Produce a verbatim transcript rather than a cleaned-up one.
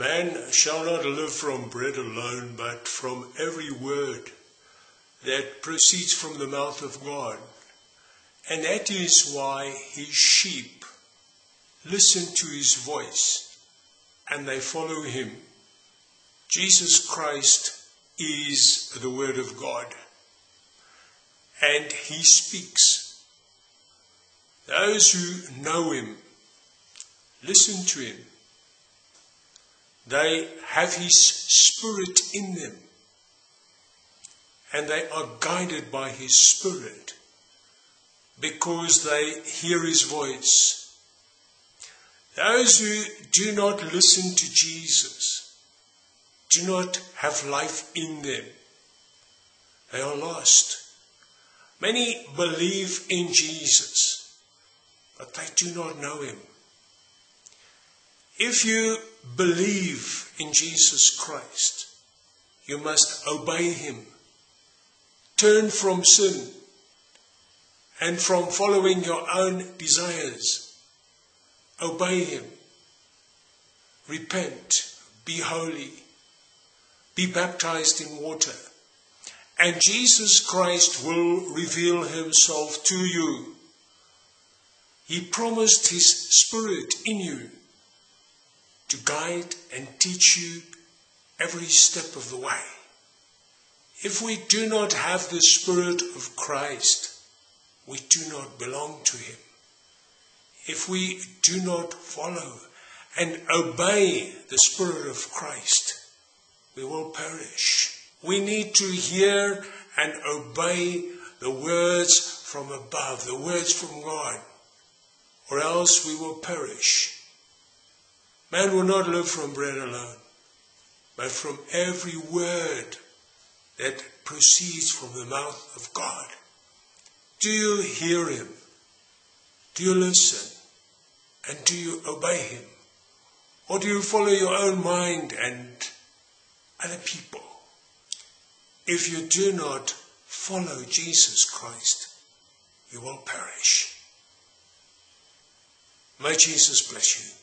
Man shall not live from bread alone, but from every word that proceeds from the mouth of God. And that is why his sheep listen to his voice and they follow him. Jesus Christ is the Word of God, and he speaks. Those who know him listen to him. They have his Spirit in them, and they are guided by his Spirit because they hear his voice. Those who do not listen to Jesus do not have life in them. They are lost. Many believe in Jesus, but they do not know him. If you believe in Jesus Christ, you must obey him. Turn from sin and from following your own desires. Obey him. Repent. Be holy. Be baptized in water. And Jesus Christ will reveal himself to you. He promised his Spirit in you to guide and teach you every step of the way. If we do not have the Spirit of Christ, we do not belong to him. If we do not follow and obey the Spirit of Christ, we will perish. We need to hear and obey the words from above, the words from God, or else we will perish. Man will not live from bread alone, but from every word that proceeds from the mouth of God. Do you hear him? Do you listen? And do you obey him? Or do you follow your own mind and other people? If you do not follow Jesus Christ, you will perish. May Jesus bless you.